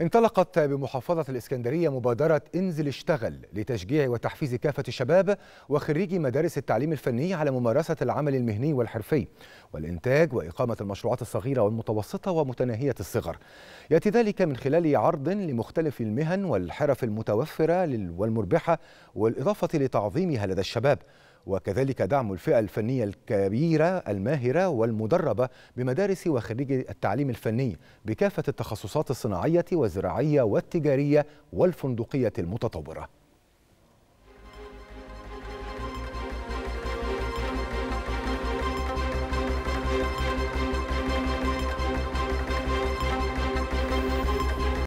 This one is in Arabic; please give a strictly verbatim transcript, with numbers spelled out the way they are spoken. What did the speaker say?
انطلقت بمحافظة الإسكندرية مبادرة انزل اشتغل لتشجيع وتحفيز كافة الشباب وخريجي مدارس التعليم الفني على ممارسة العمل المهني والحرفي والإنتاج وإقامة المشروعات الصغيرة والمتوسطة ومتناهية الصغر. يأتي ذلك من خلال عرض لمختلف المهن والحرف المتوفرة والمربحة، والإضافة لتعظيمها لدى الشباب، وكذلك دعم الفئة الفنية الكبيرة الماهرة والمدربة بمدارس وخريجي التعليم الفني بكافة التخصصات الصناعية والزراعية والتجارية والفندقية المتطورة.